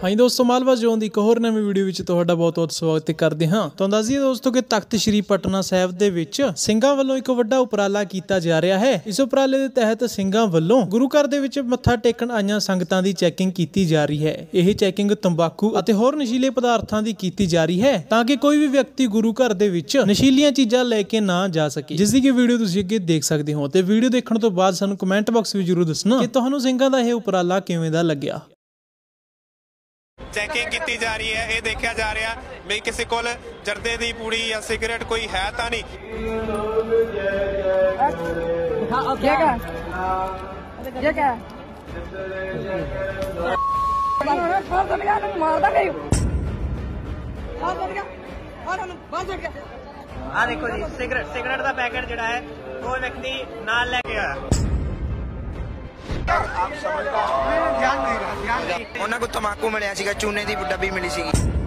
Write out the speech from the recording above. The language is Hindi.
हाँ दोस्तों, मालवा जोन की एक होर नवी वीडियो में तुहाडा बहुत-बहुत स्वागत करते हाँ। तो अंदाज़ा है दोस्तों कि तख्त श्री पटना साहिब दे विच ਸਿੰਘਾਂ ਵੱਲੋਂ एक वड्डा उपराला किया जा रहा है। इस उपराले के तहत ਸਿੰਘਾਂ ਵੱਲੋਂ गुरु घर दे विच मत्था टेकण आईयां संगतां की चैकिंग की जा रही है। यह चैकिंग तंबाकू और होर नशीले पदार्थों की की जा रही है ताकि कोई भी व्यक्ति गुरु घर दे विच नशीलियां चीज़ां लैके ना जा सके, जिसकी कि वीडियो तुसीं अगे देख सकते हो। तो वीडियो देखने तो बाद सानूं कमेंट बॉक्स में जरूर दसना कि तुहानूं ਸਿੰਘਾਂ दा यह उपराला किवें दा लग्गिया। चैकिंग की जा रही है, ये देखा जा रहा भी किसी को जर्दे की पूड़ी या सिगरेट कोई है तो नहीं। देखो जी, सिगरेट का पैकेट जो है वो व्यक्ति नाल लेके आया। आप समझ लो, ध्यान नहीं रहा। उन्होंने को तंबाकू मिले, चूने की डब्बी मिली।